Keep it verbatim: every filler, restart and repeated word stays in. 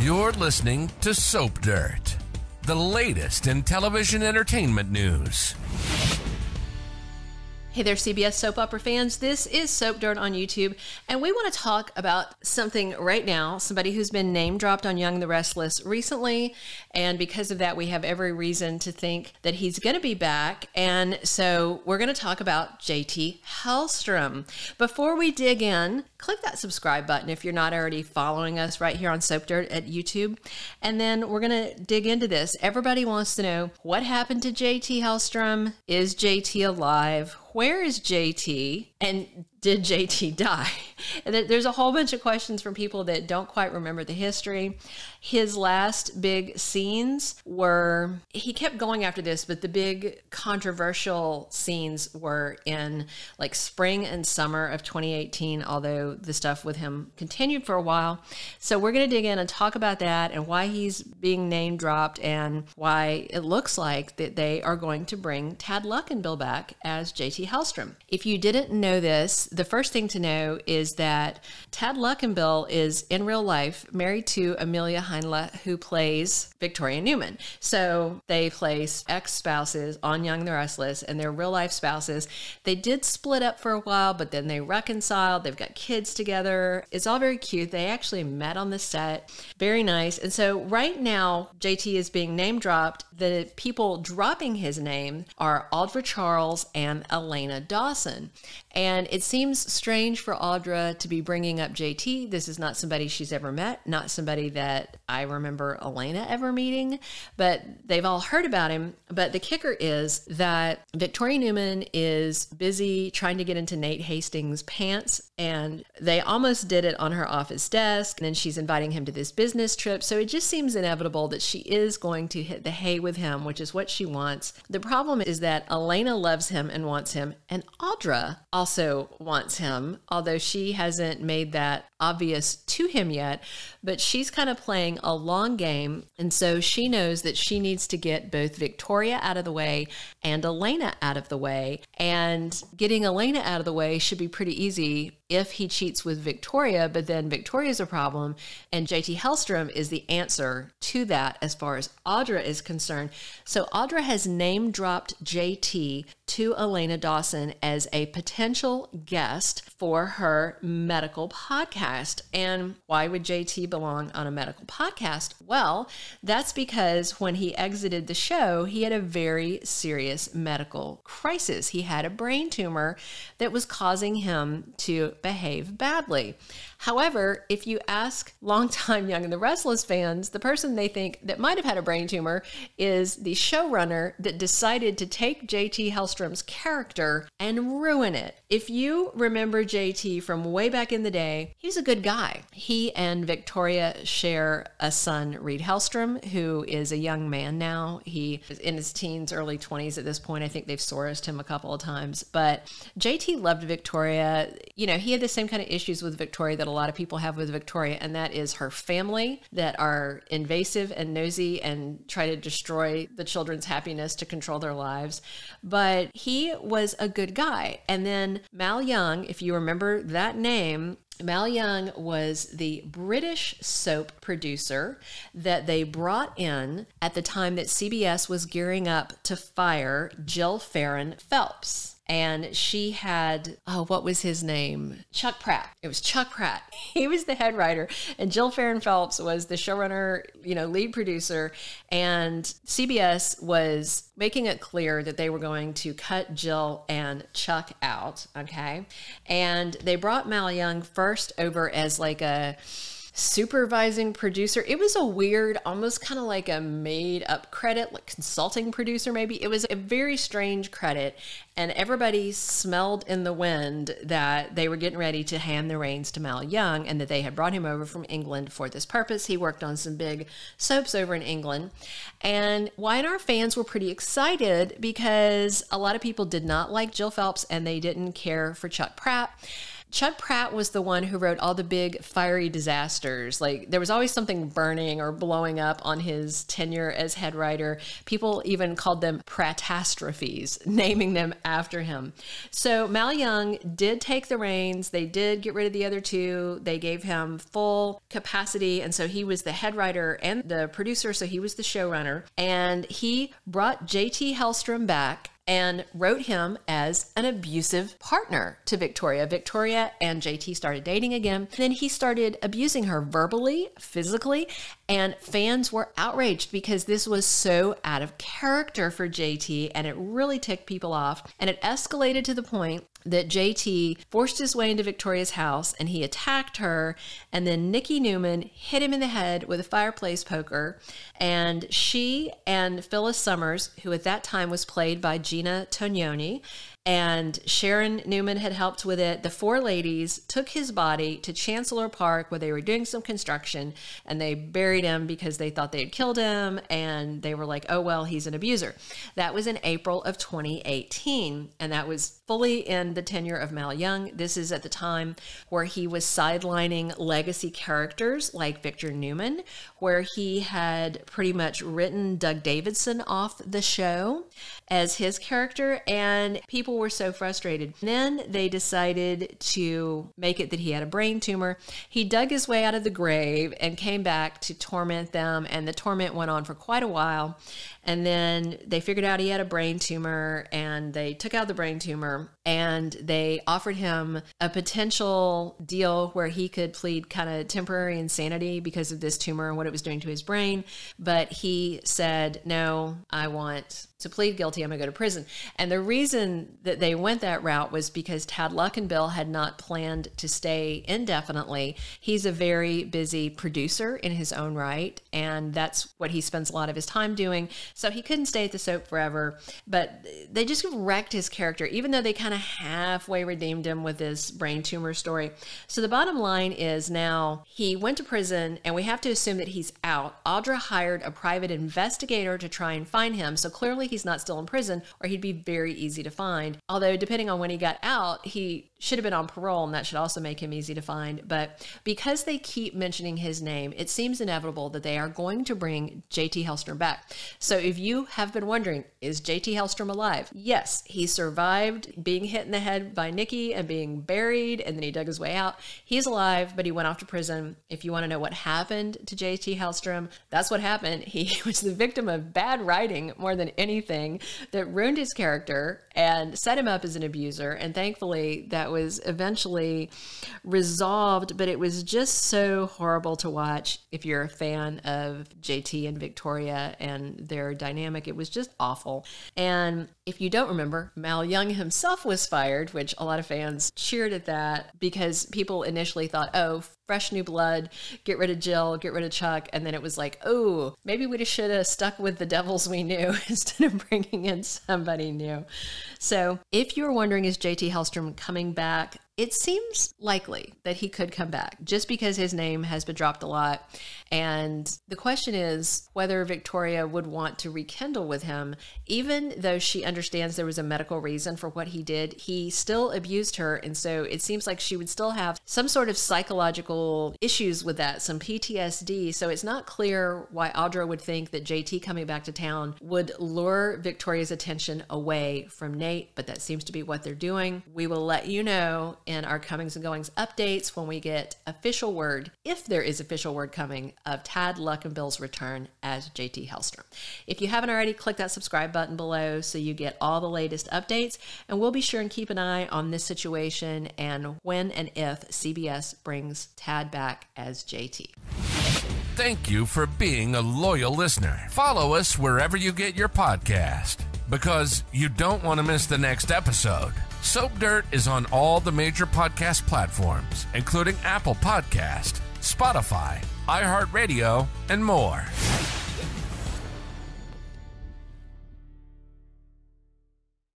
You're listening to Soap Dirt, the latest in television entertainment news. Hey there, C B S Soap Opera fans. This is Soap Dirt on YouTube, and we want to talk about something right now, somebody who's been name-dropped on Young and the Restless recently, and because of that, we have every reason to think that he's going to be back, and so we're going to talk about J T Hellstrom. Before we dig in, click that subscribe button if you're not already following us right here on Soap Dirt at YouTube, and then we're going to dig into this. Everybody wants to know, what happened to J T Hellstrom? Is J T alive? Where is J T? And did J T die? There's a whole bunch of questions from people that don't quite remember the history. His last big scenes were, he kept going after this, but the big controversial scenes were in like spring and summer of twenty eighteen, although the stuff with him continued for a while. So we're going to dig in and talk about that and why he's being name dropped and why it looks like that they are going to bring Thad Luckinbill back as J T Hellstrom. If you didn't know this, the first thing to know is that Thad Luckinbill is in real life married to Amelia Heinle, who plays Victoria Newman. So they place ex-spouses on Young and the Restless, and they're real life spouses. They did split up for a while, but then they reconciled. They've got kids together. It's all very cute. They actually met on the set. Very nice. And so right now, J T is being name dropped. The people dropping his name are Audra Charles and Elena Dawson. And it seems strange for Audra to be bringing up J T. This is not somebody she's ever met, not somebody that I remember Elena ever meeting, but they've all heard about him. But the kicker is that Victoria Newman is busy trying to get into Nate Hastings' pants, and they almost did it on her office desk, and then she's inviting him to this business trip. So it just seems inevitable that she is going to hit the hay with him, which is what she wants. The problem is that Elena loves him and wants him, and Audra also also wants him, although she hasn't made that obvious to him yet, but she's kind of playing a long game. And so she knows that she needs to get both Victoria out of the way and Elena out of the way. And getting Elena out of the way should be pretty easy if he cheats with Victoria, but then Victoria's a problem. And J T Hellstrom is the answer to that as far as Audra is concerned. So Audra has name dropped J T to Elena Dawson as a potential guest for her medical podcast. And why would J T belong on a medical podcast? Well, that's because when he exited the show, he had a very serious medical crisis. He had a brain tumor that was causing him to behave badly. However, if you ask longtime Young and the Restless fans, the person they think that might have had a brain tumor is the showrunner that decided to take J T Hellstrom's character and ruin it. If you remember J T from way back in the day, he's a good guy. He and Victoria share a son, Reed Hellstrom, who is a young man now. He is in his teens, early twenties at this point. I think they've Sorosed him a couple of times. But J T loved Victoria. You know, he had the same kind of issues with Victoria that a lot of people have with Victoria, and that is her family that are invasive and nosy and try to destroy the children's happiness to control their lives. But he was a good guy. And then Mal Young, if you remember that name, Mal Young was the British soap producer that they brought in at the time that C B S was gearing up to fire Jill Farren Phelps. And she had, oh, what was his name? Chuck Pratt. It was Chuck Pratt. He was the head writer. And Jill Farren Phelps was the showrunner, you know, lead producer. And C B S was making it clear that they were going to cut Jill and Chuck out, okay? And they brought Mal Young first over as like a supervising producer. It was a weird, almost kind of like a made up credit, like consulting producer maybe. It was a very strange credit, and everybody smelled in the wind that they were getting ready to hand the reins to Mal Young and that they had brought him over from England for this purpose. He worked on some big soaps over in England, and Y and R fans were pretty excited because a lot of people did not like Jill Phelps and they didn't care for Chuck Pratt. Chuck Pratt was the one who wrote all the big fiery disasters. Like, there was always something burning or blowing up on his tenure as head writer. People even called them Prattastrophes, naming them after him. So Mal Young did take the reins. They did get rid of the other two. They gave him full capacity. And so he was the head writer and the producer. So he was the showrunner. And he brought J T Hellstrom back and wrote him as an abusive partner to Victoria. Victoria and J T started dating again. Then he started abusing her verbally, physically, and fans were outraged because this was so out of character for J T, and it really ticked people off. And it escalated to the point that J T forced his way into Victoria's house and he attacked her. And then Nikki Newman hit him in the head with a fireplace poker. And she and Phyllis Summers, who at that time was played by Gina Tognoni, and Sharon Newman had helped with it. The four ladies took his body to Chancellor Park where they were doing some construction, and they buried him because they thought they had killed him, and they were like, oh, well, he's an abuser. That was in April of twenty eighteen, and that was fully in the tenure of Mal Young. This is at the time where he was sidelining legacy characters like Victor Newman, where he had pretty much written Doug Davidson off the show as his character, and people were so frustrated. Then they decided to make it that he had a brain tumor. He dug his way out of the grave and came back to torment them, and the torment went on for quite a while. And then they figured out he had a brain tumor, and they took out the brain tumor, and they offered him a potential deal where he could plead kind of temporary insanity because of this tumor and what it was doing to his brain. But he said, no, I want to plead guilty. I'm going to go to prison. And the reason that they went that route was because Thad Luckinbill had not planned to stay indefinitely. He's a very busy producer in his own right, and that's what he spends a lot of his time doing. So he couldn't stay at the soap forever, but they just wrecked his character, even though they kind of halfway redeemed him with this brain tumor story. So the bottom line is now he went to prison, and we have to assume that he's out. Audra hired a private investigator to try and find him. So clearly he's not still in prison, or he'd be very easy to find. Although depending on when he got out, he should have been on parole, and that should also make him easy to find. But because they keep mentioning his name, it seems inevitable that they are going to bring J T Hellstrom back. So if you have been wondering, is J T Hellstrom alive? Yes, he survived being hit in the head by Nikki and being buried, and then he dug his way out. He's alive, but he went off to prison. If you want to know what happened to J T Hellstrom, that's what happened. He was the victim of bad writing more than anything that ruined his character and set him up as an abuser. And thankfully, that was eventually resolved, but it was just so horrible to watch. If you're a fan of J T and Victoria and their dynamic, it was just awful. And if you don't remember, Mal Young himself was fired, which a lot of fans cheered at that because people initially thought, oh, fresh new blood, get rid of Jill, get rid of Chuck. And then it was like, oh, maybe we just should have stuck with the devils we knew instead of bringing in somebody new. So if you're wondering, is J T Hellstrom coming back? It seems likely that he could come back just because his name has been dropped a lot. And the question is whether Victoria would want to rekindle with him. Even though she understands there was a medical reason for what he did, he still abused her. And so it seems like she would still have some sort of psychological issues with that, some P T S D. So it's not clear why Audra would think that J T coming back to town would lure Victoria's attention away from Nate, but that seems to be what they're doing. We will let you know in our comings and goings updates when we get official word, if there is official word coming, of Thad Luckinbill's return as J T Hellstrom. If you haven't already, click that subscribe button below so you get all the latest updates, and we'll be sure and keep an eye on this situation and when and if C B S brings Thad back as J T. Thank you for being a loyal listener. Follow us wherever you get your podcast, because you don't want to miss the next episode. Soap Dirt is on all the major podcast platforms, including Apple Podcast, Spotify, iHeartRadio, and more.